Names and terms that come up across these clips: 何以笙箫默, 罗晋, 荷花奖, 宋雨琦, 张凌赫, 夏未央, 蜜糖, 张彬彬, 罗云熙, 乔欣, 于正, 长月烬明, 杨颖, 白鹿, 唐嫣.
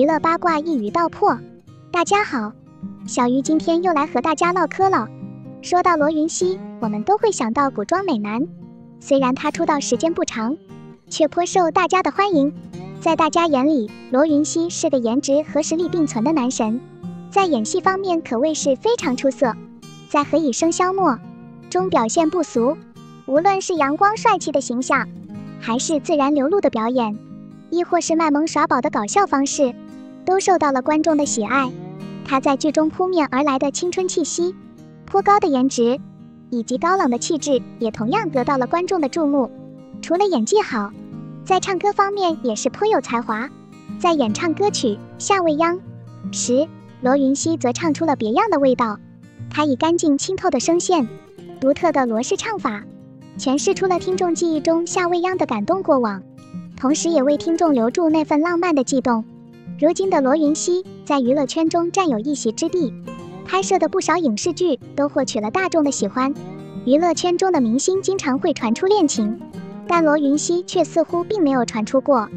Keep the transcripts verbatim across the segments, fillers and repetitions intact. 娱乐八卦一语道破。大家好，小鱼今天又来和大家唠嗑了。说到罗云熙，我们都会想到古装美男，虽然他出道时间不长，却颇受大家的欢迎。在大家眼里，罗云熙是个颜值和实力并存的男神，在演戏方面可谓是非常出色，在《何以笙箫默》中表现不俗，无论是阳光帅气的形象，还是自然流露的表演，亦或是卖萌耍宝的搞笑方式，都受到了观众的喜爱。他在剧中扑面而来的青春气息、颇高的颜值以及高冷的气质，也同样得到了观众的注目。除了演技好，在唱歌方面也是颇有才华，在演唱歌曲《夏未央》时，罗云熙则唱出了别样的味道。他以干净清透的声线、独特的罗氏唱法，诠释出了听众记忆中夏未央的感动过往，同时也为听众留住那份浪漫的悸动。如今的罗云熙在娱乐圈中占有一席之地，拍摄的不少影视剧都获取了大众的喜欢。娱乐圈中的明星经常会传出恋情，但罗云熙却似乎并没有传出过。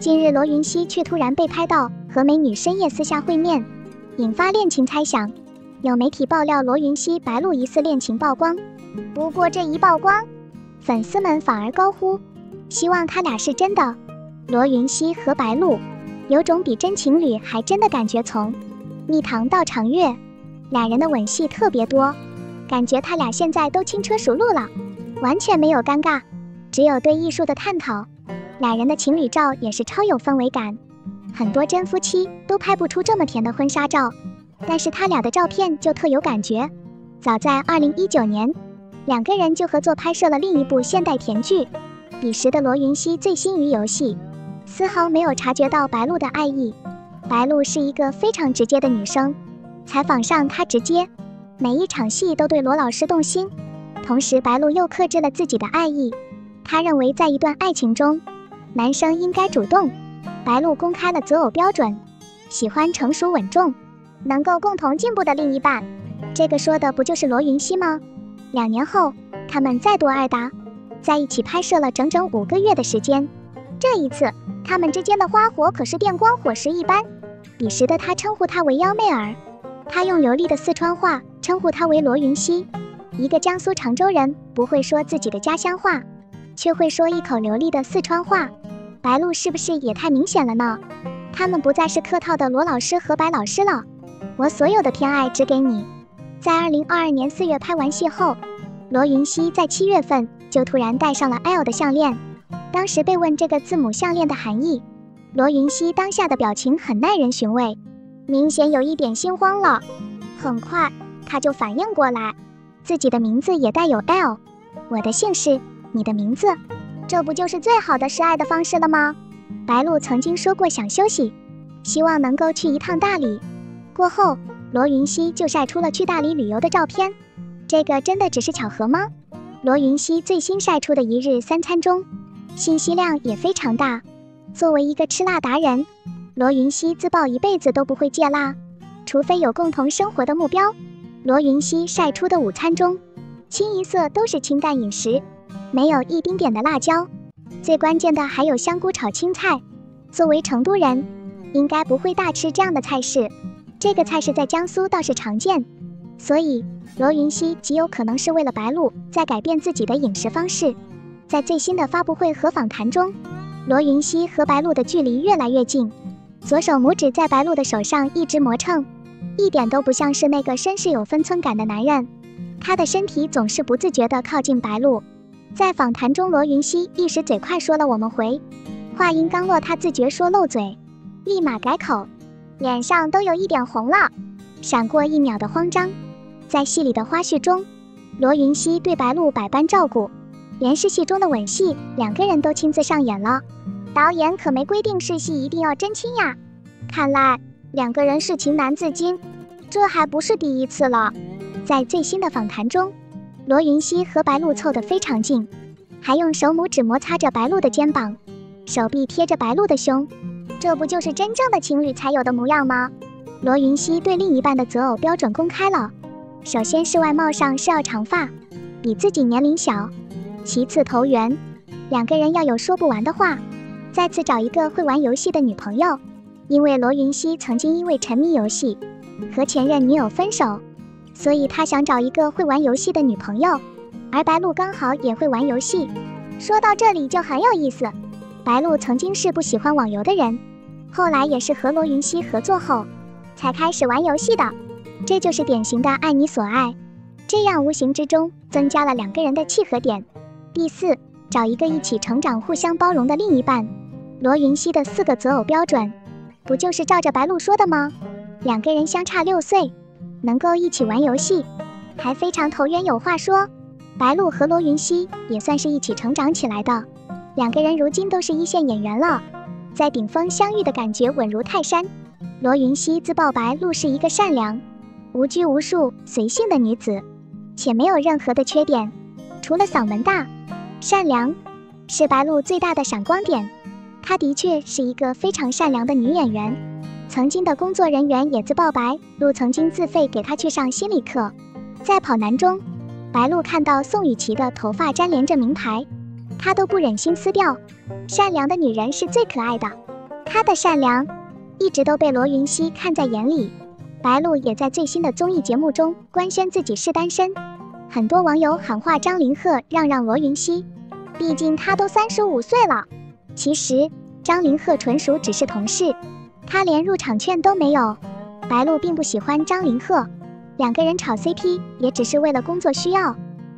近日罗云熙却突然被拍到和美女深夜私下会面，引发恋情猜想。有媒体爆料罗云熙白鹿疑似恋情曝光，不过这一曝光，粉丝们反而高呼希望他俩是真的。罗云熙和白鹿有种比真情侣还真的感觉。从蜜糖到长月，俩人的吻戏特别多，感觉他俩现在都轻车熟路了，完全没有尴尬，只有对艺术的探讨。俩人的情侣照也是超有氛围感，很多真夫妻都拍不出这么甜的婚纱照，但是他俩的照片就特有感觉。早在二零一九年，两个人就合作拍摄了另一部现代甜剧，彼时的罗云熙醉心于游戏，丝毫没有察觉到白鹿的爱意。白鹿是一个非常直接的女生，采访上她直接，每一场戏都对罗老师动心。同时白鹿又克制了自己的爱意，她认为在一段爱情中，男生应该主动。白鹿公开了择偶标准，喜欢成熟稳重、能够共同进步的另一半。这个说的不就是罗云熙吗？两年后，他们再度二搭，在一起拍摄了整整五个月的时间。这一次，他们之间的花火可是电光火石一般。彼时的他称呼她为幺妹儿，他用流利的四川话称呼她为罗云熙。一个江苏常州人不会说自己的家乡话，却会说一口流利的四川话，白鹿是不是也太明显了呢？他们不再是客套的罗老师和白老师了。我所有的偏爱只给你。在二零二二年四月拍完戏后，罗云熙在七月份就突然戴上了 L 的项链。当时被问这个字母项链的含义，罗云熙当下的表情很耐人寻味，明显有一点心慌了。很快他就反应过来，自己的名字也带有 L， 我的姓氏，你的名字，这不就是最好的示爱的方式了吗？白鹿曾经说过想休息，希望能够去一趟大理。过后罗云熙就晒出了去大理旅游的照片，这个真的只是巧合吗？罗云熙最新晒出的一日三餐中，信息量也非常大。作为一个吃辣达人，罗云熙自曝一辈子都不会戒辣，除非有共同生活的目标。罗云熙晒出的午餐中，清一色都是清淡饮食，没有一丁点的辣椒，最关键的还有香菇炒青菜。作为成都人，应该不会大吃这样的菜式，这个菜式在江苏倒是常见，所以罗云熙极有可能是为了白鹿在改变自己的饮食方式。在最新的发布会和访谈中，罗云熙和白鹿的距离越来越近，左手拇指在白鹿的手上一直磨蹭，一点都不像是那个绅士有分寸感的男人，他的身体总是不自觉地靠近白鹿。在访谈中，罗云熙一时嘴快说了我们回，话音刚落，他自觉说漏嘴，立马改口，脸上都有一点红了，闪过一秒的慌张。在戏里的花絮中，罗云熙对白鹿百般照顾，连试戏中的吻戏，两个人都亲自上演了。导演可没规定试戏一定要真亲呀，看来两个人是情难自禁，这还不是第一次了。在最新的访谈中，罗云熙和白鹿凑得非常近，还用手拇指摩擦着白鹿的肩膀，手臂贴着白鹿的胸，这不就是真正的情侣才有的模样吗？罗云熙对另一半的择偶标准公开了，首先是外貌上是要长发，比自己年龄小，其次投缘，两个人要有说不完的话，再次找一个会玩游戏的女朋友，因为罗云熙曾经因为沉迷游戏和前任女友分手，所以他想找一个会玩游戏的女朋友，而白鹿刚好也会玩游戏。说到这里就很有意思，白鹿曾经是不喜欢网游的人，后来也是和罗云熙合作后才开始玩游戏的，这就是典型的爱你所爱，这样无形之中增加了两个人的契合点。第四，找一个一起成长、互相包容的另一半。罗云熙的四个择偶标准，不就是照着白鹿说的吗？两个人相差六岁，能够一起玩游戏，还非常投缘，有话说。白鹿和罗云熙也算是一起成长起来的，两个人如今都是一线演员了，在顶峰相遇的感觉稳如泰山。罗云熙自曝白鹿是一个善良、无拘无束、随性的女子，且没有任何的缺点，除了嗓门大。善良是白鹿最大的闪光点，她的确是一个非常善良的女演员。曾经的工作人员也自曝白鹿曾经自费给她去上心理课。在跑男中，白鹿看到宋雨琦的头发粘连着名牌，她都不忍心撕掉。善良的女人是最可爱的，她的善良一直都被罗云熙看在眼里。白鹿也在最新的综艺节目中官宣自己是单身，很多网友喊话张凌赫让让罗云熙，毕竟他都三十五岁了。其实张凌赫纯属只是同事，他连入场券都没有。白鹿并不喜欢张凌赫，两个人炒 C P 也只是为了工作需要。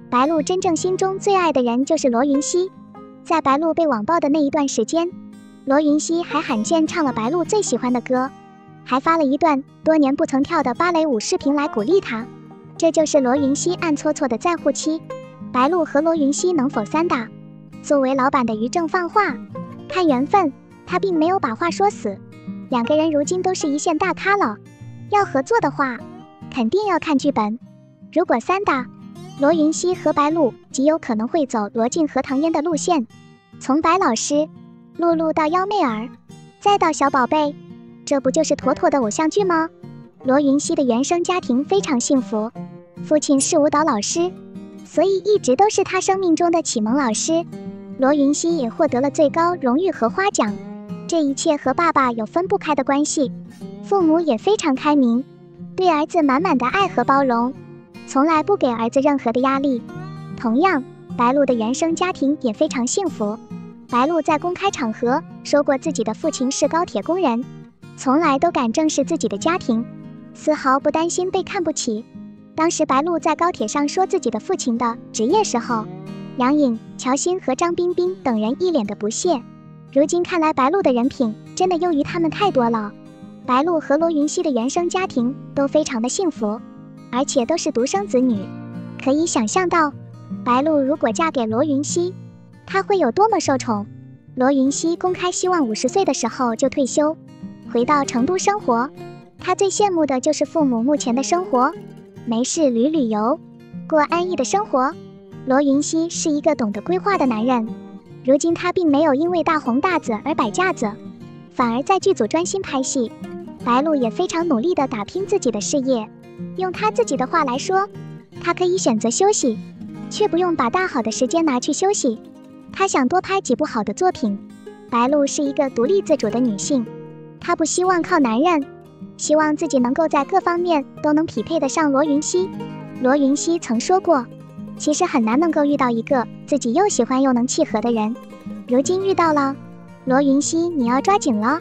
白鹿真正心中最爱的人就是罗云熙。在白鹿被网暴的那一段时间，罗云熙还罕见唱了白鹿最喜欢的歌，还发了一段多年不曾跳的芭蕾舞视频来鼓励他。这就是罗云熙暗搓搓的在乎期。白鹿和罗云熙能否三打？作为老板的于正放话，看缘分，他并没有把话说死。两个人如今都是一线大咖了，要合作的话，肯定要看剧本。如果三打，罗云熙和白鹿极有可能会走罗晋和唐嫣的路线，从白老师、露露到幺妹儿，再到小宝贝，这不就是妥妥的偶像剧吗？罗云熙的原生家庭非常幸福，父亲是舞蹈老师，所以一直都是他生命中的启蒙老师。罗云熙也获得了最高荣誉荷花奖，这一切和爸爸有分不开的关系。父母也非常开明，对儿子满满的爱和包容，从来不给儿子任何的压力。同样，白鹿的原生家庭也非常幸福。白鹿在公开场合说过自己的父亲是高铁工人，从来都敢正视自己的家庭，丝毫不担心被看不起。当时白鹿在高铁上说自己的父亲的职业时候，杨颖、乔欣和张彬彬等人一脸的不屑。如今看来，白鹿的人品真的优于他们太多了。白鹿和罗云熙的原生家庭都非常的幸福，而且都是独生子女。可以想象到，白鹿如果嫁给罗云熙，她会有多么受宠。罗云熙公开希望五十岁的时候就退休，回到成都生活。他最羡慕的就是父母目前的生活，没事旅旅游，过安逸的生活。罗云熙是一个懂得规划的男人，如今他并没有因为大红大紫而摆架子，反而在剧组专心拍戏。白鹿也非常努力地打拼自己的事业，用他自己的话来说，他可以选择休息，却不用把大好的时间拿去休息。他想多拍几部好的作品。白鹿是一个独立自主的女性，她不希望靠男人，希望自己能够在各方面都能匹配得上罗云熙。罗云熙曾说过，其实很难能够遇到一个自己又喜欢又能契合的人，如今遇到了，罗云熙你要抓紧了。